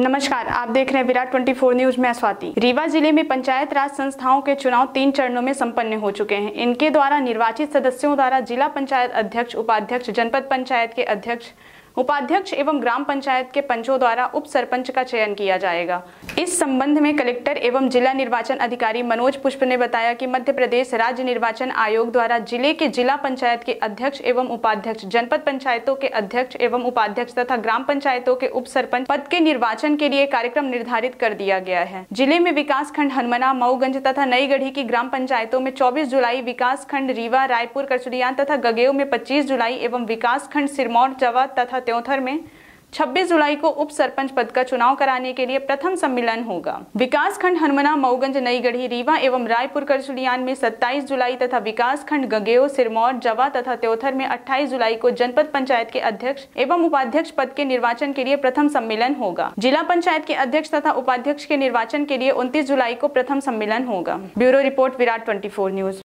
नमस्कार, आप देख रहे हैं विराट 24 न्यूज में स्वाति। रीवा जिले में पंचायत राज संस्थाओं के चुनाव 3 चरणों में संपन्न हो चुके हैं। इनके द्वारा निर्वाचित सदस्यों द्वारा जिला पंचायत अध्यक्ष, उपाध्यक्ष, जनपद पंचायत के अध्यक्ष, उपाध्यक्ष एवं ग्राम पंचायत के पंचों द्वारा उप सरपंच का चयन किया जाएगा। इस संबंध में कलेक्टर एवं जिला निर्वाचन अधिकारी मनोज पुष्प ने बताया कि मध्य प्रदेश राज्य निर्वाचन आयोग द्वारा जिले के जिला पंचायत के अध्यक्ष एवं उपाध्यक्ष, जनपद पंचायतों के अध्यक्ष एवं उपाध्यक्ष तथा ग्राम पंचायतों के उप सरपंच पद के निर्वाचन के लिए कार्यक्रम निर्धारित कर दिया गया है। जिले में विकास खंड हनुमना, मऊगंज तथा नई गढ़ी की ग्राम पंचायतों में 24 जुलाई, विकास खंड रीवा, रायपुर, करसुलियान तथा गगेव में 25 जुलाई एवं विकास खंड सिरमौर, जवा तथा त्योंथर में 26 जुलाई को उप सरपंच पद का चुनाव कराने के लिए प्रथम सम्मेलन होगा। विकास खंड हनुमना, मऊगंज, नई गढ़ी, रीवा एवं रायपुर, करसुलियान में 27 जुलाई तथा विकास खंड गगेव, सिरमौर, जवा तथा त्योथर में 28 जुलाई को जनपद पंचायत के अध्यक्ष एवं उपाध्यक्ष पद के निर्वाचन के लिए प्रथम सम्मेलन होगा। जिला पंचायत के अध्यक्ष तथा उपाध्यक्ष के निर्वाचन के लिए 29 जुलाई को प्रथम सम्मेलन होगा। Bureau report, Virat 24 news.